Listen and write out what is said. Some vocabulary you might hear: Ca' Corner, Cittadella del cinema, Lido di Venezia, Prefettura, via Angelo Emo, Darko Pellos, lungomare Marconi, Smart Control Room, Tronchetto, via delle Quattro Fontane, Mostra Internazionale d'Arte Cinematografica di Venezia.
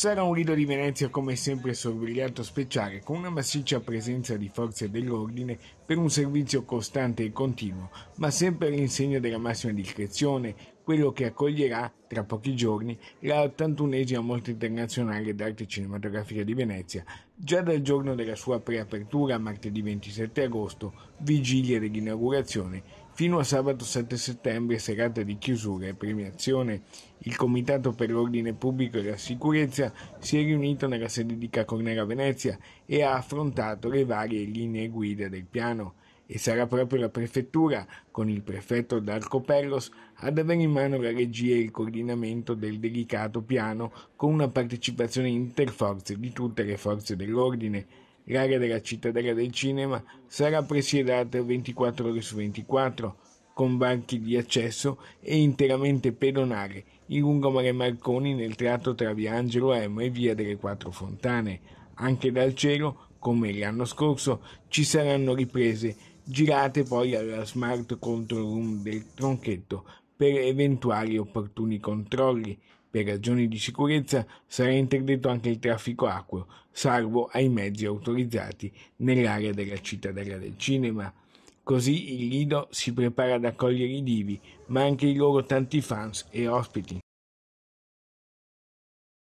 Sarà un Lido di Venezia come sempre sorvegliato speciale, con una massiccia presenza di forze dell'ordine per un servizio costante e continuo, ma sempre all'insegna della massima discrezione, quello che accoglierà, tra pochi giorni, la 81esima Mostra Internazionale d'Arte Cinematografica di Venezia, già dal giorno della sua preapertura, martedì 27 agosto, vigilia dell'inaugurazione, fino a sabato 7 settembre, serata di chiusura e premiazione. Il Comitato per l'Ordine Pubblico e la Sicurezza si è riunito nella sede di Ca' Corner a Venezia e ha affrontato le varie linee guida del piano. E sarà proprio la prefettura, con il prefetto Darko Pellos, ad avere in mano la regia e il coordinamento del delicato piano, con una partecipazione interforze di tutte le forze dell'ordine. L'area della Cittadella del cinema sarà presiedata 24 ore su 24, con varchi di accesso e interamente pedonale, in lungomare Marconi nel tratto tra via Angelo Emo e via delle Quattro Fontane. Anche dal cielo, come l'anno scorso, ci saranno riprese, girate poi alla Smart Control Room del Tronchetto per eventuali opportuni controlli. Per ragioni di sicurezza sarà interdetto anche il traffico acqueo, salvo ai mezzi autorizzati nell'area della Cittadella del cinema. Così il Lido si prepara ad accogliere i divi, ma anche i loro tanti fans e ospiti.